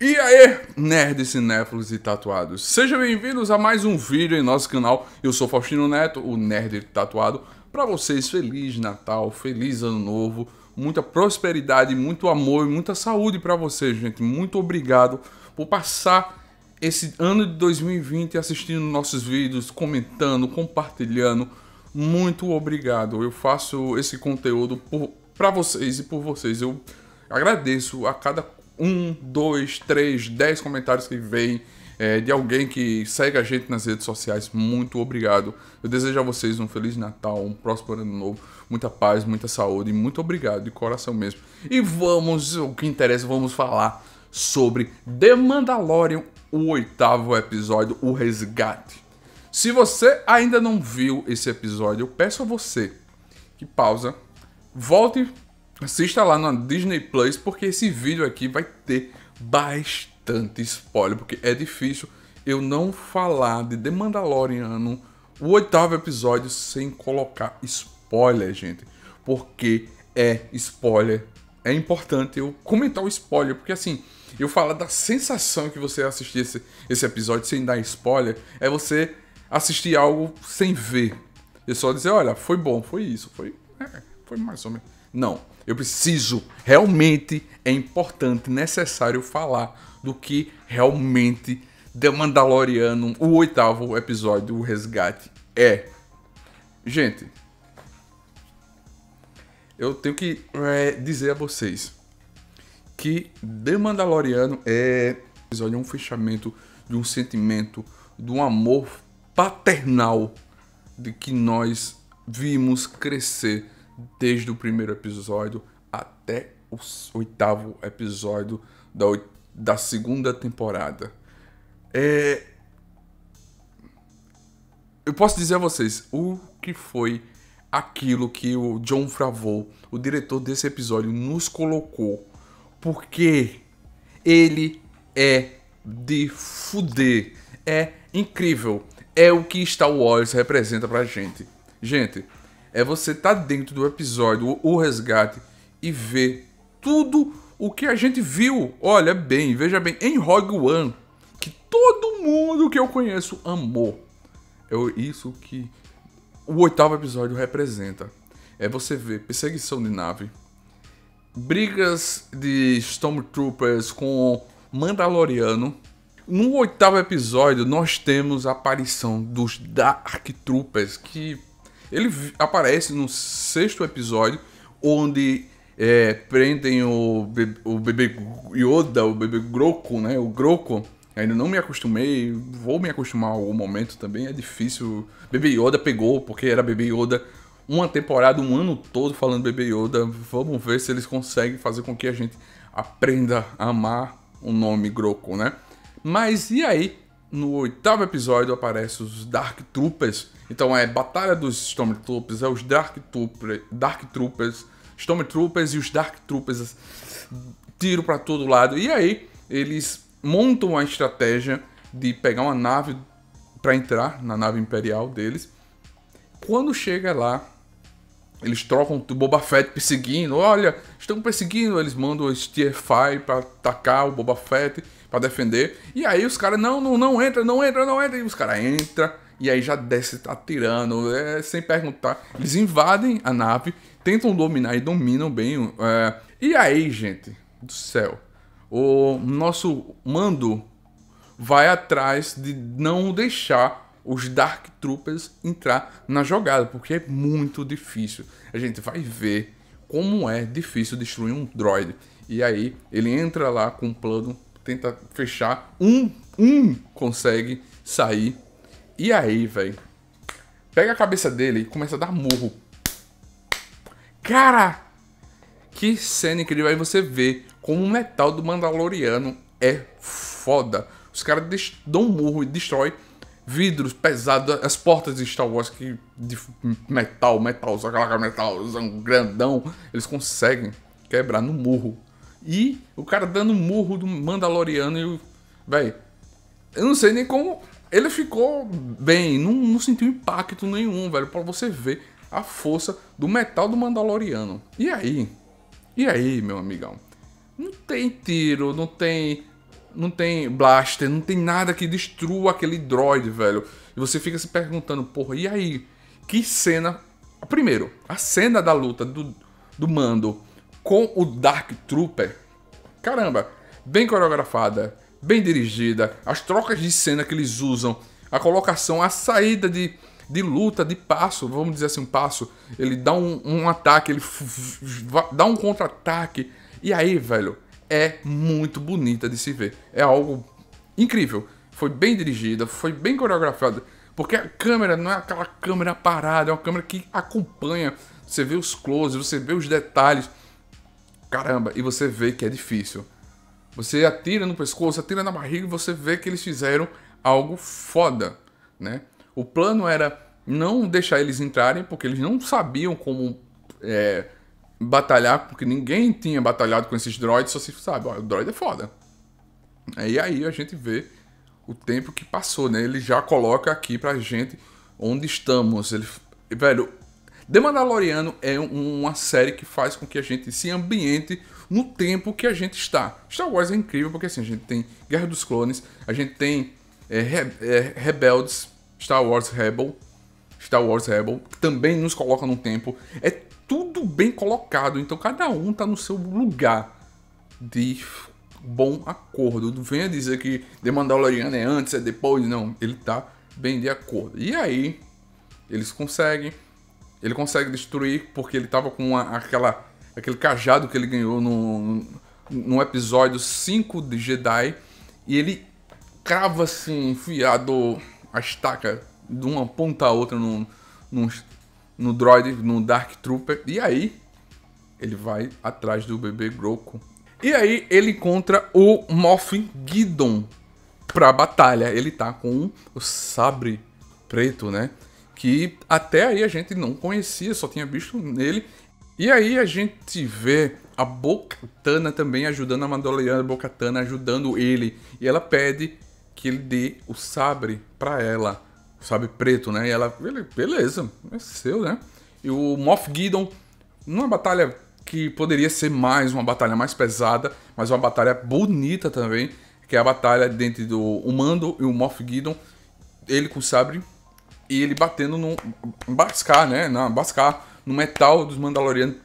E aí, nerds, cinéfilos e tatuados, sejam bem-vindos a mais um vídeo em nosso canal. Eu sou Faustino Neto, o Nerd Tatuado. Para vocês, Feliz Natal, Feliz Ano Novo, muita prosperidade, muito amor e muita saúde para vocês, gente. Muito obrigado por passar esse ano de 2020 assistindo nossos vídeos, comentando, compartilhando. Muito obrigado, eu faço esse conteúdo para vocês e por vocês. Eu agradeço a cada 1, 2, 3, 10 comentários que vem de alguém que segue a gente nas redes sociais. Muito obrigado. Eu desejo a vocês um Feliz Natal, um próspero ano novo, muita paz, muita saúde. Muito obrigado, de coração mesmo. E vamos, o que interessa, vamos falar sobre The Mandalorian, o 8º episódio, o resgate. Se você ainda não viu esse episódio, eu peço a você que pausa, volte, assista lá na Disney Plus, porque esse vídeo aqui vai ter bastante spoiler, porque é difícil eu não falar de The Mandalorian, o 8º episódio, sem colocar spoiler, gente, porque é spoiler, é importante eu comentar o spoiler, porque assim, eu falar da sensação que você assistir esse episódio sem dar spoiler, é você assistir algo sem ver, e só dizer, olha, foi bom, foi isso, foi mais ou menos. Não, eu preciso, realmente é importante, necessário falar do que realmente The Mandalorian, o 8º episódio, o resgate, é. Gente, eu tenho que dizer a vocês que The Mandalorian é um episódio, um fechamento de um sentimento, de um amor paternal de que nós vimos crescer desde o primeiro episódio até o 8º episódio da segunda temporada. Eu posso dizer a vocês o que foi aquilo que o John Favreau, o diretor desse episódio, nos colocou, porque ele é de fuder, é incrível, é o que Star Wars representa pra gente. Gente, é você estar dentro do episódio, o resgate, e ver tudo o que a gente viu. Olha bem, veja bem, em Rogue One, que todo mundo que eu conheço amou. É isso que o 8º episódio representa. É você ver perseguição de nave, brigas de Stormtroopers com Mandaloriano. No 8º episódio, nós temos a aparição dos Dark Troopers, que ele aparece no 6º episódio, onde prendem o bebê Yoda, o bebê Grogu, né? O Grogu, ainda não me acostumei, vou me acostumar em algum momento também, é difícil. Bebê Yoda pegou, porque era bebê Yoda uma temporada, um ano todo falando bebê Yoda. Vamos ver se eles conseguem fazer com que a gente aprenda a amar o nome Grogu, né? Mas e aí? No 8º episódio aparece os Dark Troopers. Então é Batalha dos Stormtroopers, é os Dark Troopers, Stormtroopers e os Dark Troopers. Tiro pra todo lado. E aí eles montam a estratégia de pegar uma nave pra entrar na nave imperial deles. Quando chega lá, eles trocam o Boba Fett perseguindo. Olha, estão perseguindo. Eles mandam os TIE pra atacar o Boba Fett, pra defender. E aí os caras, não entra, não entra. E os caras entram. E aí já desce atirando, sem perguntar. Eles invadem a nave, tentam dominar e dominam bem. E aí, gente do céu, o nosso mando vai atrás de não deixar os Dark Troopers entrar na jogada, porque é muito difícil. A gente vai ver como é difícil destruir um droid. E aí ele entra lá com um plano, tenta fechar, um consegue sair. E aí, velho, pega a cabeça dele e começa a dar murro. Cara, que cena incrível. Aí você vê como o metal do Mandaloriano é foda. Os caras dão um murro e destrói vidros pesados, as portas de Star Wars, que de metal, grandão, eles conseguem quebrar no murro. E o cara dando um murro do Mandaloriano e o... Véi, eu não sei nem como ele ficou bem, não sentiu impacto nenhum, velho, pra você ver a força do metal do Mandaloriano. E aí? E aí, meu amigão? Não tem tiro, não tem não tem blaster, não tem nada que destrua aquele droid, velho. E você fica se perguntando, porra, e aí? Que cena... Primeiro, a cena da luta do Mando com o Dark Trooper, caramba, bem coreografada, bem dirigida, as trocas de cena que eles usam, a colocação, a saída de luta, de passo, vamos dizer assim, um passo, ele dá um ataque, ele dá um contra-ataque, e aí, velho, é muito bonita de se ver, é algo incrível, foi bem dirigida, foi bem coreografada, porque a câmera não é aquela câmera parada, é uma câmera que acompanha, você vê os closes, você vê os detalhes, caramba, e você vê que é difícil. Você atira no pescoço, atira na barriga e você vê que eles fizeram algo foda, né? O plano era não deixar eles entrarem, porque eles não sabiam como batalhar, porque ninguém tinha batalhado com esses droids, só se sabe, ó, o droid é foda. E aí a gente vê o tempo que passou, né? Ele já coloca aqui pra gente onde estamos. Ele, velho, The Mandaloriano é uma série que faz com que a gente se ambiente no tempo que a gente está. Star Wars é incrível porque assim, a gente tem Guerra dos Clones, a gente tem Rebeldes, Star Wars Rebel, que também nos coloca no tempo. É tudo bem colocado, então cada um tá no seu lugar de bom acordo. Não venha dizer que The Mandalorian é antes, é depois, não. Ele tá bem de acordo. E aí, eles conseguem... Ele consegue destruir porque ele tava com aquele cajado que ele ganhou no episódio 5 de Jedi. E ele crava assim, enfiado a estaca de uma ponta a outra no droid, no Dark Trooper. E aí ele vai atrás do bebê Grogu. E aí ele encontra o Moff Gideon pra batalha. Ele tá com o sabre preto, né? Que até aí a gente não conhecia, só tinha visto nele. E aí a gente vê a Bo-Katan também ajudando a Mandaloriana, a Bo-Katan ajudando ele. E ela pede que ele dê o sabre pra ela, o sabre preto, né? E ela, beleza, é seu, né? E o Moff Gideon, numa batalha que poderia ser mais uma batalha mais pesada, mas uma batalha bonita também, que é a batalha dentro do Mando e o Moff Gideon, ele com o sabre. E ele batendo no Beskar, né? Na Beskar, no metal dos Mandalorianos.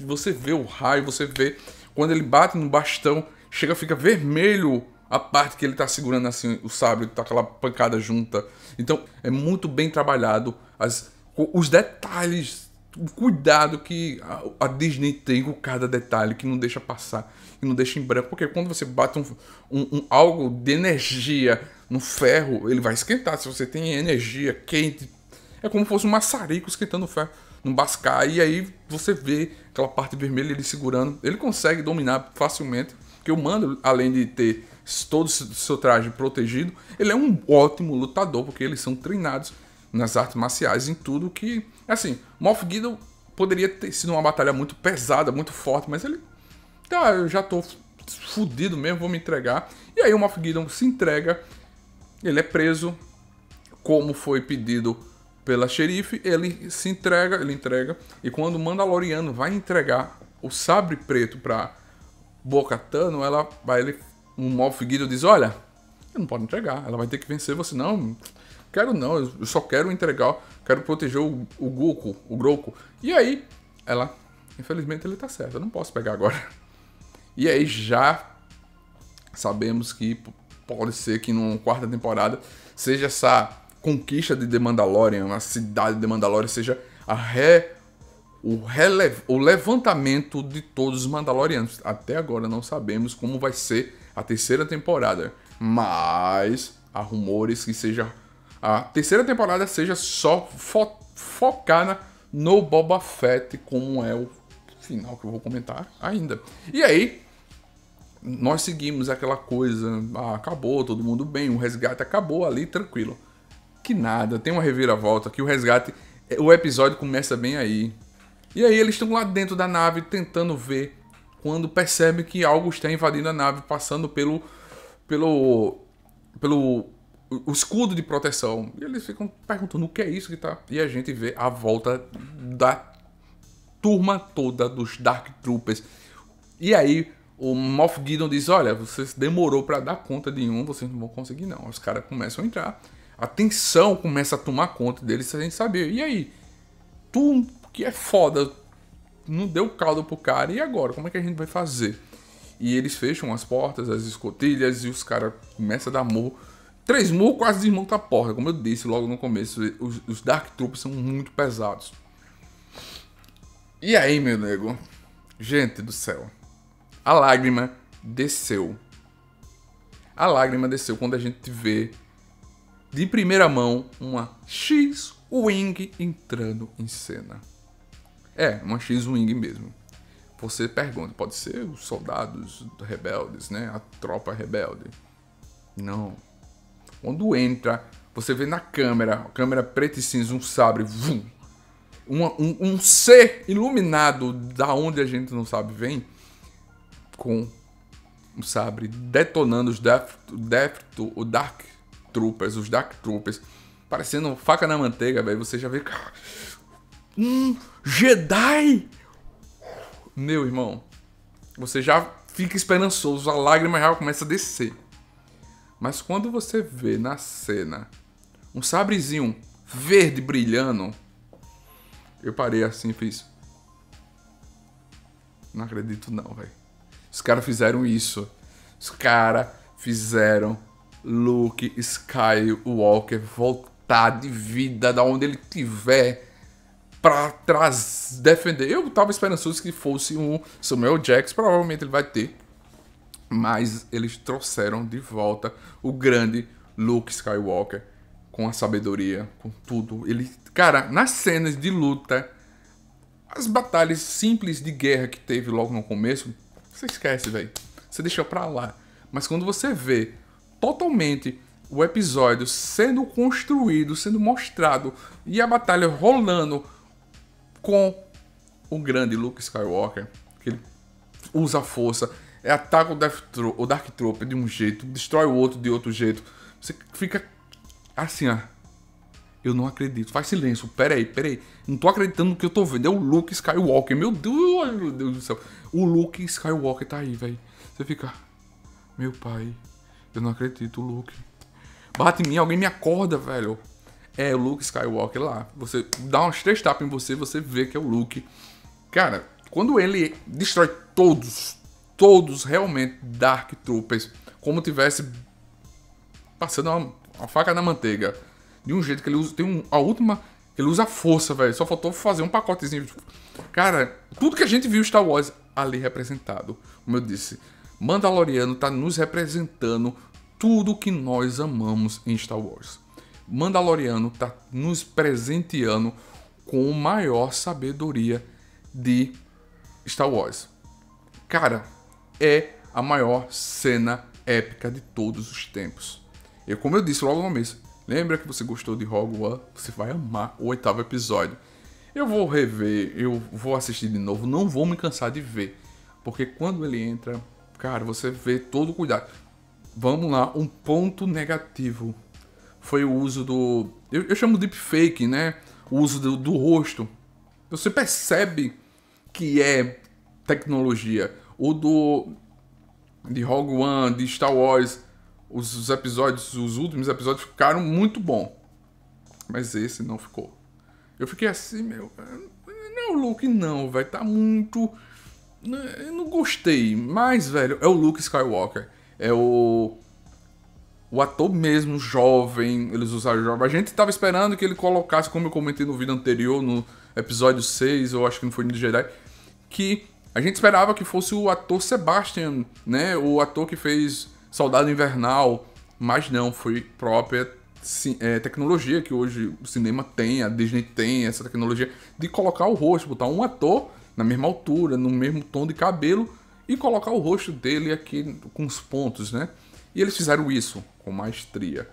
Você vê o raio, você vê... Quando ele bate no bastão, chega, fica vermelho a parte que ele tá segurando assim, o sabre, tá aquela pancada junta. Então, é muito bem trabalhado. Os detalhes, o cuidado que a Disney tem com cada detalhe, que não deixa passar, que não deixa em branco. Porque quando você bate algo de energia... No ferro, ele vai esquentar. Se você tem energia quente, é como se fosse um maçarico esquentando o ferro no Beskar. E aí você vê aquela parte vermelha, ele segurando. Ele consegue dominar facilmente, porque o Mando, além de ter todo o seu traje protegido, ele é um ótimo lutador, porque eles são treinados nas artes marciais, em tudo que... Assim, Moff Gideon poderia ter sido uma batalha muito pesada, muito forte, mas ele... Tá, eu já tô fudido mesmo, vou me entregar. E aí o Moff Gideon se entrega. Ele é preso, como foi pedido pela xerife, ele se entrega, e quando o Mandaloriano vai entregar o sabre preto para Bo-Katan, ela vai, o Moff Gideon diz, olha, ele não pode entregar, ela vai ter que vencer você, não, quero não, eu só quero entregar, quero proteger o Grogu. E aí, ela, infelizmente ele tá certo, eu não posso pegar agora. E aí já sabemos que... Pode ser que numa quarta temporada seja essa conquista de The Mandalorian, a cidade de The Mandalorian, seja o levantamento de todos os Mandalorianos. Até agora não sabemos como vai ser a terceira temporada, mas há rumores que seja a terceira temporada seja só focada no Boba Fett, como é o final que eu vou comentar ainda. E aí... Nós seguimos aquela coisa, acabou, todo mundo bem, o resgate acabou ali, tranquilo. Que nada, tem uma reviravolta, que o resgate, o episódio começa bem aí. E aí eles estão lá dentro da nave tentando ver, quando percebem que algo está invadindo a nave, passando pelo escudo de proteção. E eles ficam perguntando o que é isso que tá... E a gente vê a volta da turma toda dos Dark Troopers. E aí... o Moff Gideon diz, olha, vocês demorou para dar conta de um, vocês não vão conseguir não. Os caras começam a entrar, a tensão começa a tomar conta deles sem saber. E aí? Tu, que é foda, não deu caldo pro cara, e agora? Como é que a gente vai fazer? E eles fecham as portas, as escotilhas, e os caras começam a dar murro. 3 murros quase desmontam a porta, como eu disse logo no começo, os Dark Troopers são muito pesados. E aí, meu nego? Gente do céu. A lágrima desceu. A lágrima desceu quando a gente vê, de primeira mão, uma X-Wing entrando em cena. É, uma X-Wing mesmo. Você pergunta, pode ser os soldados rebeldes, né? A tropa rebelde. Não. Quando entra, você vê na câmera, câmera preta e cinza, um sabre, vum. Um ser iluminado, da onde a gente não sabe, vem. Com um sabre detonando os Dark Troopers, parecendo faca na manteiga, velho. Você já vê Jedi, meu irmão. Você já fica esperançoso, a lágrima já começa a descer. Mas quando você vê na cena um sabrezinho verde brilhando, eu parei assim e fiz, não acredito não, velho. Os caras fizeram isso. Os caras fizeram Luke Skywalker voltar de vida, da onde ele tiver, pra trás, defender. Eu tava esperançoso que fosse um Samuel Jackson, provavelmente ele vai ter. Mas eles trouxeram de volta o grande Luke Skywalker, com a sabedoria, com tudo. Ele, cara, nas cenas de luta, as batalhas simples de guerra que teve logo no começo, você esquece, velho. Você deixou pra lá. Mas quando você vê totalmente o episódio sendo construído, sendo mostrado, e a batalha rolando com o grande Luke Skywalker, que ele usa a força, ataca o Dark Trooper de um jeito, destrói o outro de outro jeito. Você fica assim, ó. Eu não acredito. Faz silêncio. Peraí. Não tô acreditando no que eu tô vendo. É o Luke Skywalker. Meu Deus do céu. O Luke Skywalker tá aí, velho. Você fica... Meu pai. Eu não acredito, Luke. Bate em mim. Alguém me acorda, velho. É o Luke Skywalker lá. Você dá uns 3 tapas em você, você vê que é o Luke. Cara, quando ele destrói todos realmente Dark Troopers, como tivesse passando uma faca na manteiga. De um jeito que ele usa, ele usa força, velho. Só faltou fazer um pacotezinho. Cara, tudo que a gente viu Star Wars ali representado. Como eu disse, Mandaloriano tá nos representando tudo que nós amamos em Star Wars. Mandaloriano tá nos presenteando com a maior sabedoria de Star Wars. Cara, é a maior cena épica de todos os tempos. E como eu disse logo no começo, lembra que você gostou de Rogue One? Você vai amar o 8º episódio. Eu vou rever, eu vou assistir de novo, não vou me cansar de ver. Porque quando ele entra, cara, você vê todo o cuidado. Vamos lá, um ponto negativo foi o uso do... Eu chamo de deepfake, né? O uso do rosto. Você percebe que é tecnologia. O de Rogue One, de Star Wars... Os últimos episódios ficaram muito bom. Mas esse não ficou. Eu fiquei assim, meu... Não é o Luke não, velho. Tá muito... Eu não gostei. Mas, velho, é o Luke Skywalker. É o ator mesmo, jovem. Eles usaram jovem. A gente tava esperando que ele colocasse, como eu comentei no vídeo anterior, no episódio 6, eu acho que não foi no Jedi, que a gente esperava que fosse o ator Sebastian, né? O ator que fez... Soldado Invernal, mas não, foi própria tecnologia que hoje o cinema tem, a Disney tem essa tecnologia de colocar o rosto, botar um ator na mesma altura, no mesmo tom de cabelo e colocar o rosto dele aqui com os pontos, né? E eles fizeram isso com maestria.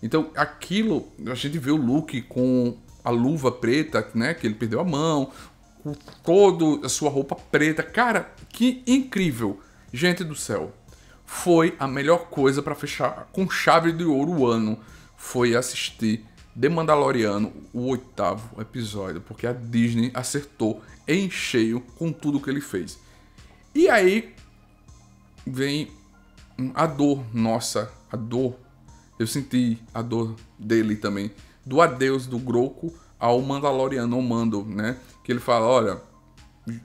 Então aquilo, a gente vê o Luke com a luva preta, né? Que ele perdeu a mão, com toda a sua roupa preta. Cara, que incrível! Gente do céu! Foi a melhor coisa para fechar com chave de ouro o ano. Foi assistir The Mandaloriano, o 8º episódio. Porque a Disney acertou em cheio com tudo que ele fez. E aí, vem a dor nossa, a dor. Eu senti a dor dele também, do adeus do Grogu ao Mandaloriano, ao Mando, né? Que ele fala, olha,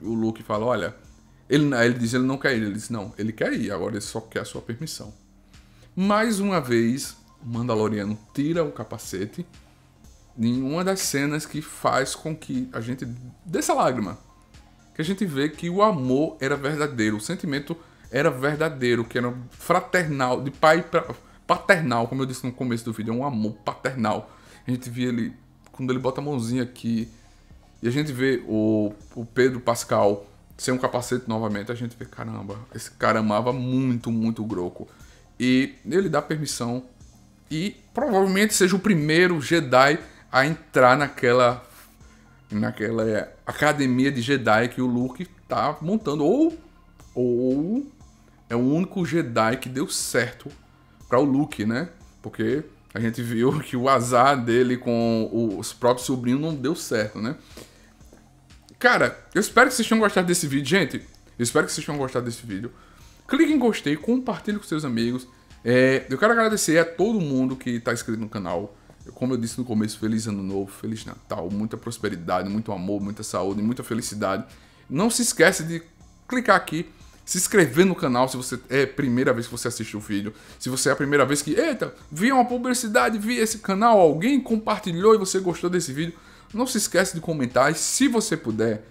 o Luke fala, olha, ele diz, ele não quer ir, ele diz, não, ele quer ir, agora ele só quer a sua permissão. Mais uma vez, o Mandaloriano tira o capacete em uma das cenas que faz com que a gente dê essa lágrima, que a gente vê que o amor era verdadeiro, o sentimento era verdadeiro, que era fraternal, de pai para... paternal, como eu disse no começo do vídeo, é um amor paternal. A gente vê ele, quando ele bota a mãozinha aqui, e a gente vê o Pedro Pascal sem um capacete novamente, a gente vê, caramba, esse cara amava muito, muito o Grogu. E ele dá permissão, e provavelmente seja o primeiro Jedi a entrar naquela academia de Jedi que o Luke tá montando, ou é o único Jedi que deu certo para o Luke, né? Porque a gente viu que o azar dele com os próprios sobrinhos não deu certo, né? Cara, eu espero que vocês tenham gostado desse vídeo. Gente, eu espero que vocês tenham gostado desse vídeo. Clique em gostei, compartilhe com seus amigos. Eu quero agradecer a todo mundo que está inscrito no canal. Como eu disse no começo, feliz ano novo, feliz Natal, muita prosperidade, muito amor, muita saúde, muita felicidade. Não se esquece de clicar aqui, se inscrever no canal se você é a primeira vez que você assiste o vídeo. Se você é a primeira vez que, eita, vi uma publicidade, vi esse canal, alguém compartilhou e você gostou desse vídeo, não se esquece de comentar. E se você puder,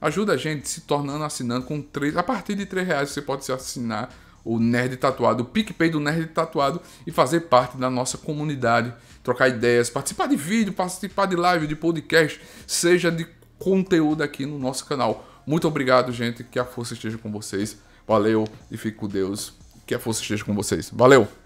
ajuda a gente se tornando assinante com a partir de R$3 você pode se assinar o Nerd Tatuado, o PicPay do Nerd Tatuado e fazer parte da nossa comunidade, trocar ideias, participar de vídeo, participar de live, de podcast, seja de conteúdo aqui no nosso canal. Muito obrigado, gente. Que a força esteja com vocês. Valeu e fique com Deus. Que a força esteja com vocês. Valeu!